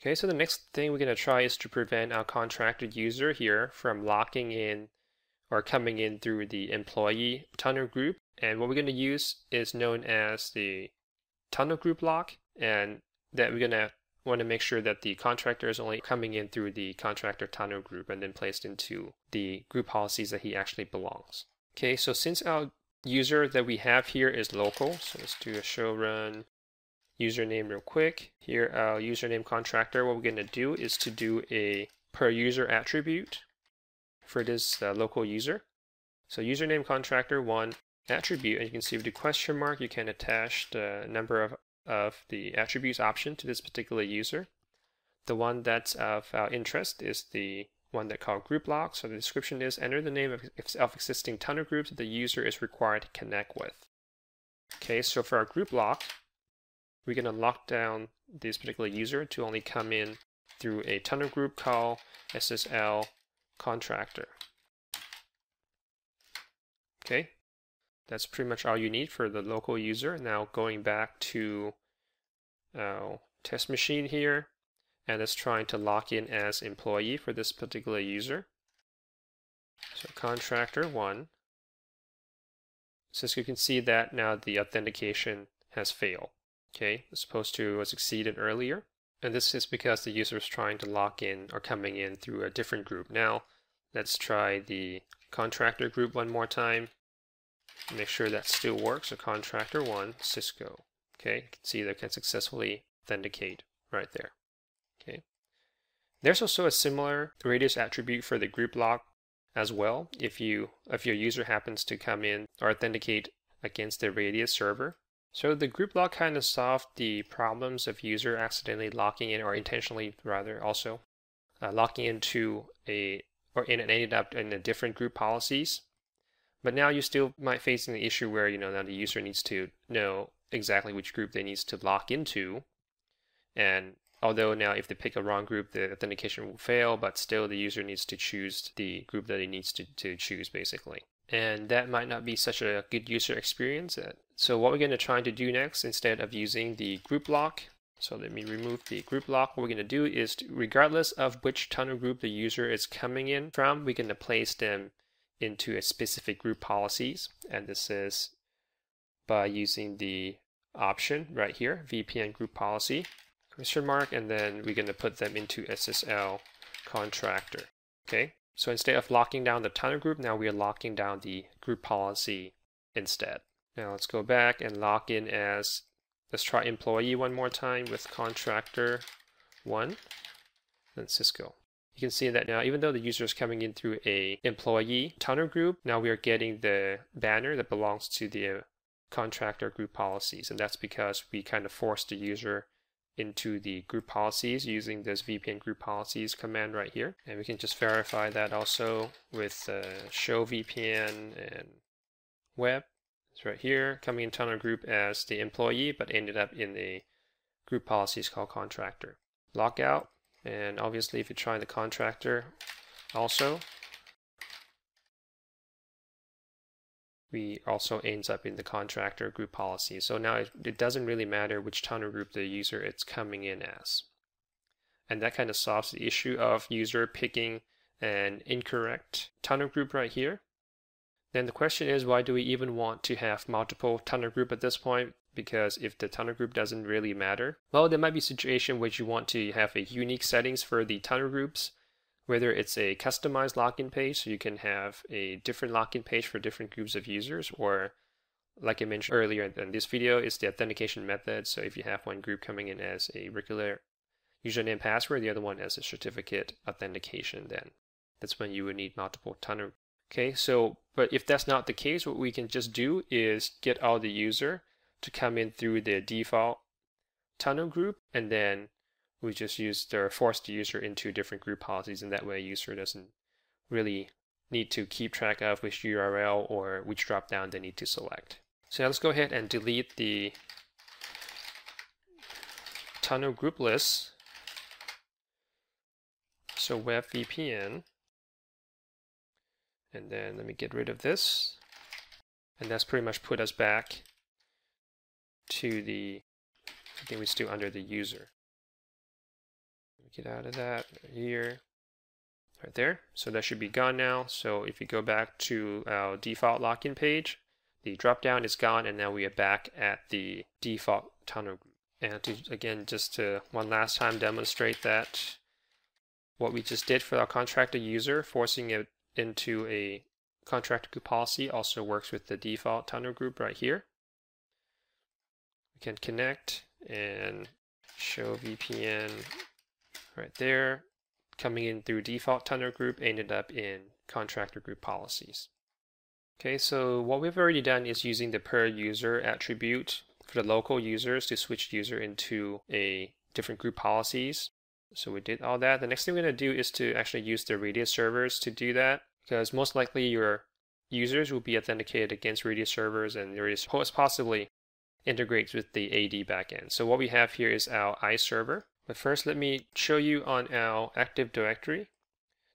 Okay, so the next thing we're going to try is to prevent our contracted user here from locking in or coming in through the employee tunnel group. And what we're going to use is known as the tunnel group lock, and that we're going to want to make sure that the contractor is only coming in through the contractor tunnel group and then placed into the group policies that he actually belongs. Okay, so since our user that we have here is local, so let's do a show run username real quick. Here our username contractor, what we're going to do is to do a per user attribute for this local user. So username contractor 1 attribute, and you can see with the question mark you can attach the number of the attributes option to this particular user. The one that's of our interest is the one that called group lock. So the description is enter the name of existing tunnel groups that the user is required to connect with. Okay, so for our group lock, we're going to lock down this particular user to only come in through a tunnel group called SSL contractor. Okay, that's pretty much all you need for the local user. Now going back to our test machine here, and it's trying to lock in as employee for this particular user. So contractor 1. So as you can see that now the authentication has failed. Okay, as opposed to what succeeded earlier. And this is because the user is trying to lock in or coming in through a different group. Now let's try the contractor group one more time. Make sure that still works. So contractor 1, Cisco. Okay, you can see that it can successfully authenticate right there. Okay. There's also a similar radius attribute for the group lock as well. If your user happens to come in or authenticate against the radius server. So the group lock kind of solved the problems of user accidentally locking in, or intentionally rather, also locking into a or in an ADAP in a different group policies. But now you still might face an issue where now the user needs to know exactly which group they needs to lock into, and although now if they pick a wrong group the authentication will fail, but still the user needs to choose the group that he needs to choose basically. And that might not be such a good user experience. So what we're going to try to do next, instead of using the group lock, so let me remove the group lock, what we're going to do is, regardless of which tunnel group the user is coming in from, we're going to place them into a specific group policies, and this is by using the option right here, VPN group policy, question mark, and then we're going to put them into SSL contractor. Okay. So instead of locking down the tunnel group, now we are locking down the group policy instead. Now let's go back and lock in as, let's try employee one more time with contractor 1 and Cisco. You can see that now even though the user is coming in through a employee tunnel group, now we are getting the banner that belongs to the contractor group policies, and that's because we kind of forced the user into the group policies using this VPN group policies command right here. And we can just verify that also with show VPN and web. It's right here, coming in tunnel group as the employee, but ended up in the group policies called contractor. Lockout, and obviously if you try the contractor also, we also ends up in the contractor group policy. So now it doesn't really matter which tunnel group the user is coming in as. And that kind of solves the issue of user picking an incorrect tunnel group right here. Then the question is, why do we even want to have multiple tunnel group at this point? Because if the tunnel group doesn't really matter, well, there might be a situation where you want to have a unique settings for the tunnel groups, whether it's a customized login page, so you can have a different login page for different groups of users, or like I mentioned earlier in this video, is the authentication method. So if you have one group coming in as a regular username password, the other one as a certificate authentication, then that's when you would need multiple tunnel. Okay, so, but if that's not the case, what we can just do is get all the user to come in through the default tunnel group, and then we just used or forced the user into different group policies, and that way a user doesn't really need to keep track of which URL or which drop down they need to select. So now let's go ahead and delete the tunnel group list. So web VPN, and then let me get rid of this, and that's pretty much put us back to the, I think we're still under the user. Get out of that here, right there. So that should be gone now. So if you go back to our default login page, the dropdown is gone, and now we are back at the default tunnel group. And to, again, just to one last time demonstrate that what we just did for our contractor user, forcing it into a contractor group policy, also works with the default tunnel group right here. We can connect and show VPN right there, coming in through default tunnel group, ended up in contractor group policies. Okay, so what we've already done is using the per user attribute for the local users to switch user into a different group policies. So we did all that. The next thing we're going to do is to actually use the RADIUS servers to do that, because most likely your users will be authenticated against RADIUS servers, and RADIUS host possibly integrates with the AD backend. So what we have here is our ISE server. But first, let me show you on our Active Directory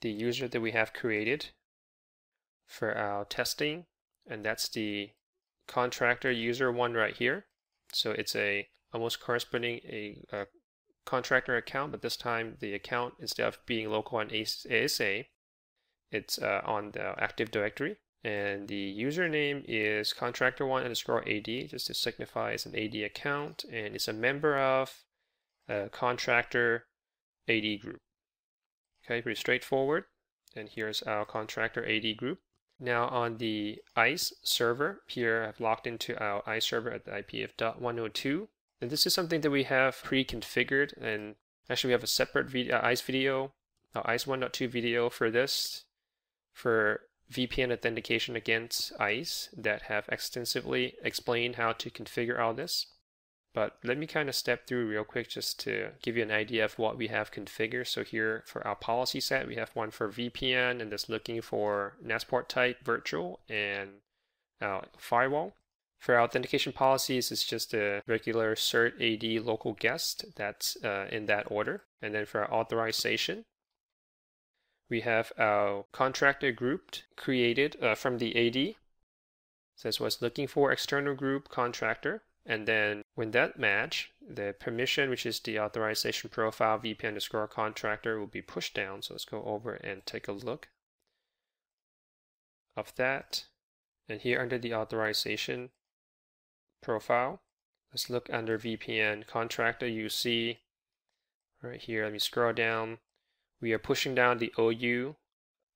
the user that we have created for our testing, and that's the contractor user one right here. So it's a almost corresponding a contractor account, but this time the account, instead of being local on ASA, it's on the Active Directory. And the username is contractor1_AD, just to signify it's an AD account, and it's a member of a contractor AD group. Okay, pretty straightforward. And here's our contractor AD group. Now on the ISE server, here I've logged into our ISE server at the IPF.102. And this is something that we have pre-configured, and actually we have a separate ISE video, ISE 1.2 video for this, for VPN authentication against ISE, that have extensively explained how to configure all this. But let me kind of step through real quick just to give you an idea of what we have configured. So here for our policy set, we have one for VPN, and that's looking for NAS port type, virtual, and our firewall. For our authentication policies, it's just a regular cert AD local guest, that's in that order. And then for our authorization, we have our contractor group created from the AD. So that's what's looking for, external group contractor. And then when that match, the permission, which is the authorization profile VPN_contractor, will be pushed down. So let's go over and take a look of that. And here under the authorization profile, let's look under VPN contractor. You see right here, let me scroll down. We are pushing down the OU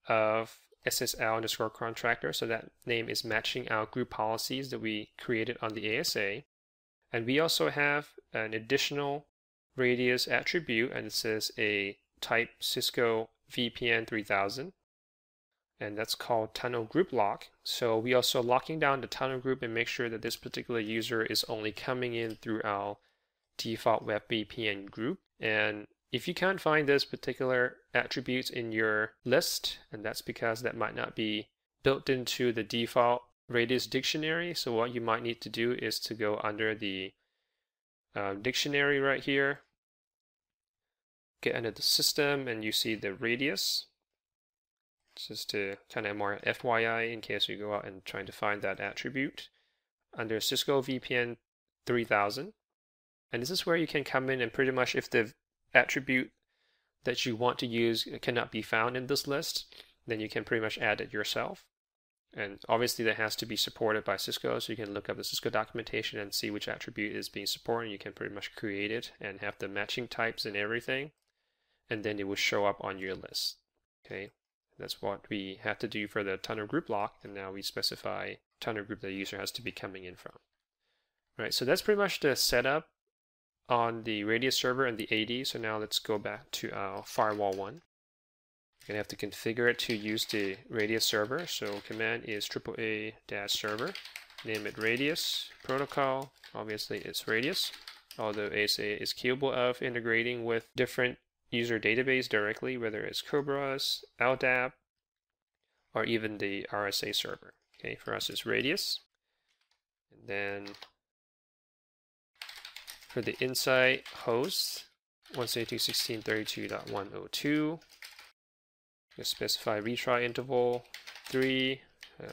of SSL_contractor, so that name is matching our group policies that we created on the ASA. And we also have an additional RADIUS attribute, and it says a type Cisco VPN 3000, and that's called tunnel group lock. So we also locking down the tunnel group and make sure that this particular user is only coming in through our default web VPN group. And if you can't find this particular attribute in your list, and that's because that might not be built into the default RADIUS dictionary, so what you might need to do is to go under the dictionary right here, get under the system, and you see the RADIUS. Just to kind of more FYI in case you go out and trying to find that attribute, under Cisco VPN 3000. And this is where you can come in and pretty much, if the attribute that you want to use cannot be found in this list, then you can pretty much add it yourself. And obviously that has to be supported by Cisco, so you can look up the Cisco documentation and see which attribute is being supported. You can pretty much create it and have the matching types and everything, and then it will show up on your list. Okay, that's what we have to do for the tunnel group lock, and now we specify tunnel group the user has to be coming in from. All right, so that's pretty much the setup on the RADIUS server and the AD. So now let's go back to our firewall one. You're gonna have to configure it to use the RADIUS server. So command is AAA-server, name it RADIUS, protocol, obviously it's RADIUS, although ASA is capable of integrating with different user database directly, whether it's Kerberos, LDAP, or even the RSA server. Okay, for us it's RADIUS. And then for the insight host, 172.16.32.102. Just specify retry interval 3.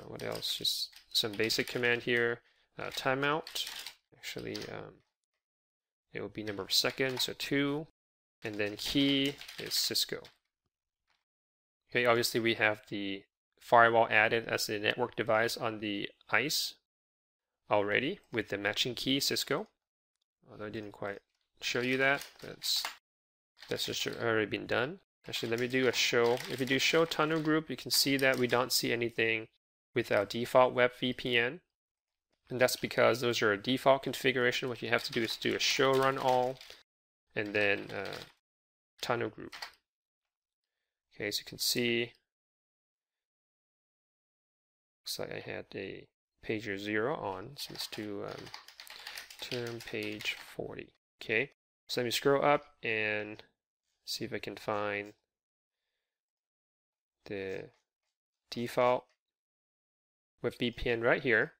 What else? Just some basic command here. Timeout. Actually, it will be number of seconds, so 2. and then he is Cisco. Okay, obviously we have the firewall added as a network device on the ISE already with the matching key Cisco. Although I didn't quite show you that, that's just already been done. Actually, let me do a show. If you do show tunnel group, you can see that we don't see anything with our default web VPN. And that's because those are a default configuration. What you have to do is do a show run all and then tunnel group. Okay, so you can see, looks like I had a pager 0 on, so let's do term page 40. Okay, so let me scroll up and see if I can find the default WebVPN right here.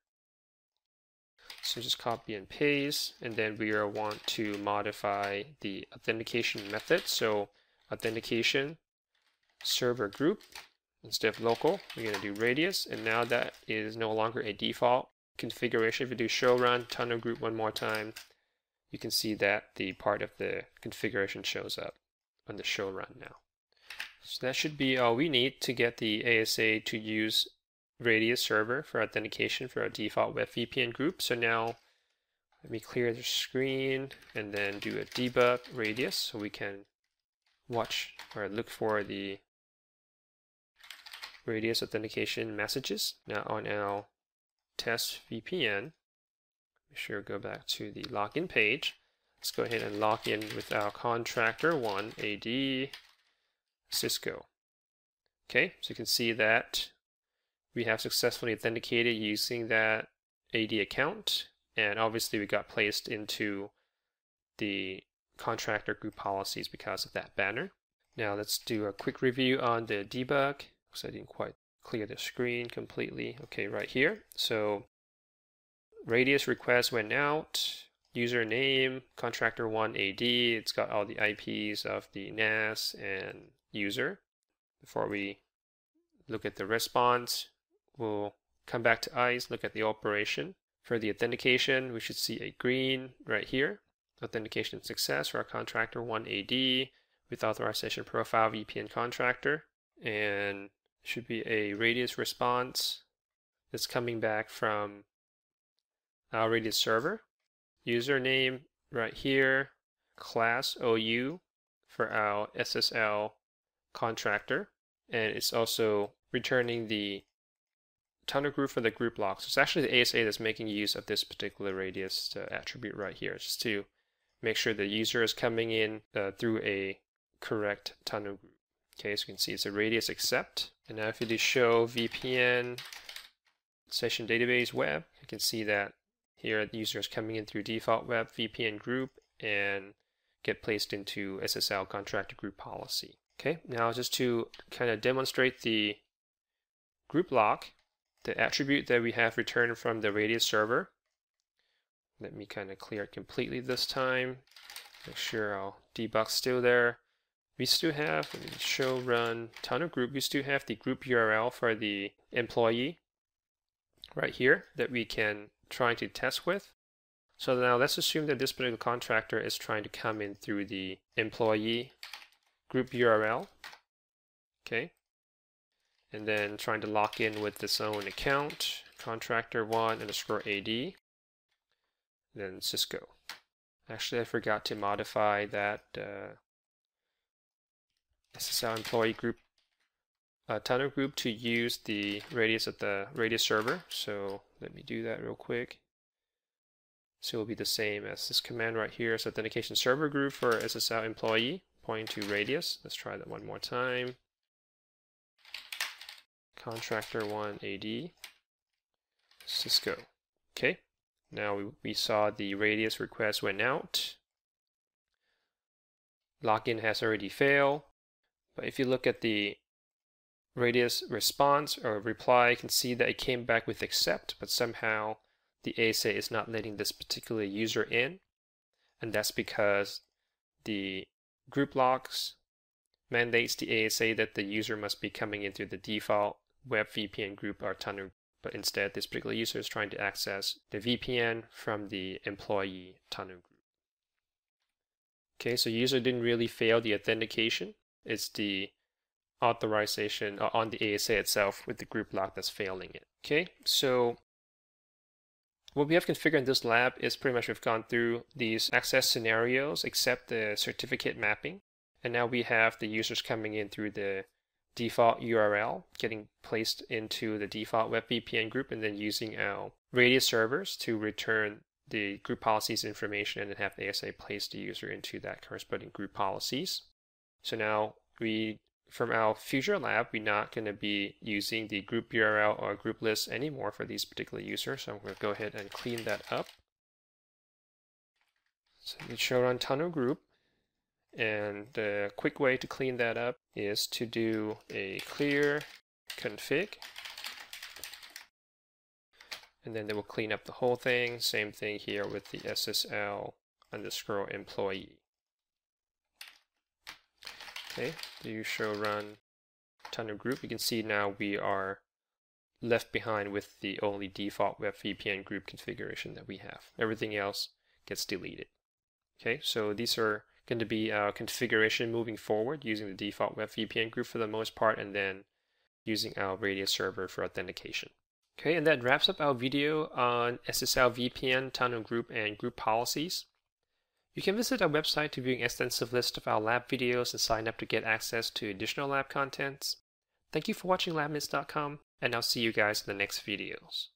So just copy and paste, and then we are want to modify the authentication method. So authentication server group instead of local, we're going to do radius, and now that is no longer a default configuration. If you do show run tunnel group one more time, you can see that the part of the configuration shows up on the show run now. So that should be all we need to get the ASA to use Radius server for authentication for our default web VPN group. So now let me clear the screen and then do a debug radius so we can watch or look for the radius authentication messages. Now on our test VPN, make sure to go back to the login page. Let's go ahead and log in with our contractor 1 AD Cisco. Okay, so you can see that we have successfully authenticated using that AD account, and obviously we got placed into the contractor group policies because of that banner. Now let's do a quick review on the debug, because I didn't quite clear the screen completely. Okay, right here. So radius request went out, username, contractor 1 AD, it's got all the IPs of the NAS and user. Before we look at the response, we'll come back to ISE, look at the operation. For the authentication, we should see a green right here. Authentication success for our contractor 1 AD with authorization profile VPN contractor. And should be a radius response that's coming back from our radius server. Username right here, class OU for our SSL contractor. And it's also returning the tunnel group for the group lock. So it's actually the ASA that's making use of this particular radius attribute right here, just to make sure the user is coming in through a correct tunnel group. Okay, so you can see it's a radius accept. And now if you do show VPN session database web, you can see that here the user is coming in through default web VPN group and get placed into SSL contractor group policy. Okay, now just to kind of demonstrate the group lock, the attribute that we have returned from the radius server. Let me kind of clear it completely this time. Make sure our debug's still there. We still have, let me show run tunnel group, we still have the group URL for the employee right here that we can try to test with. So now let's assume that this particular contractor is trying to come in through the employee group URL, okay, and then trying to lock in with this own account, contractor1_AD, then Cisco. Actually, I forgot to modify that SSL employee group tunnel group to use the radius at the radius server. So let me do that real quick. So it will be the same as this command right here. So authentication server group for SSL employee. Point to radius. Let's try that one more time. Contractor1 AD Cisco. Okay. Now we saw the radius request went out. Login has already failed. But if you look at the radius response or reply, you can see that it came back with accept, but somehow the ASA is not letting this particular user in. And that's because the group locks mandates the ASA that the user must be coming in through the default web VPN group or tunnel, but instead this particular user is trying to access the VPN from the employee tunnel group. Okay, so user didn't really fail the authentication. It's the authorization on the ASA itself with the group lock that's failing it. Okay, so what we have configured in this lab is pretty much we've gone through these access scenarios except the certificate mapping. And now we have the users coming in through the default URL, getting placed into the default web VPN group, and then using our RADIUS servers to return the group policies information and then have the ASA place the user into that corresponding group policies. So now we, from our future lab, we're not going to be using the group URL or group list anymore for these particular users. So I'm going to go ahead and clean that up. So we show on tunnel group. And the quick way to clean that up is to do a clear config. And then they will clean up the whole thing. Same thing here with the SSL_employee. Okay, do show run tunnel group. You can see now we are left behind with the only default web VPN group configuration that we have. Everything else gets deleted. Okay, so these are going to be our configuration moving forward, using the default web VPN group for the most part, and then using our RADIUS server for authentication. Okay, and that wraps up our video on SSL VPN, tunnel group, and group policies. You can visit our website to view an extensive list of our lab videos and sign up to get access to additional lab contents. Thank you for watching labminutes.com, and I'll see you guys in the next videos.